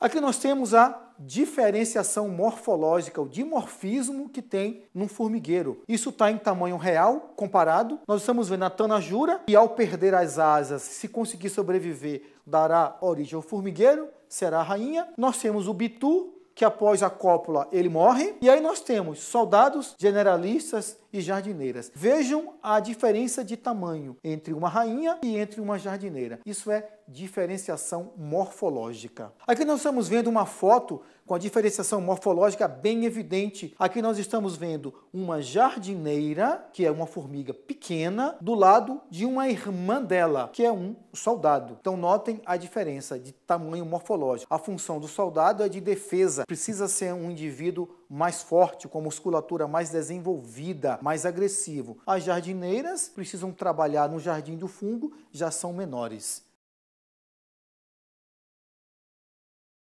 Aqui nós temos a diferenciação morfológica, o dimorfismo que tem num formigueiro. Isso está em tamanho real, comparado. Nós estamos vendo a Tanajura, que ao perder as asas, se conseguir sobreviver, dará origem ao formigueiro, será a rainha. Nós temos o Bitú, que após a cópula ele morre. E aí nós temos soldados, generalistas e jardineiras. Vejam a diferença de tamanho entre uma rainha e entre uma jardineira. Isso é diferenciação morfológica. Aqui nós estamos vendo uma foto com a diferenciação morfológica bem evidente. Aqui nós estamos vendo uma jardineira, que é uma formiga pequena, do lado de uma irmã dela, que é um soldado. Então notem a diferença de tamanho morfológico. A função do soldado é de defesa, precisa ser um indivíduo mais forte, com a musculatura mais desenvolvida, mais agressivo. As jardineiras precisam trabalhar no jardim do fungo, já são menores.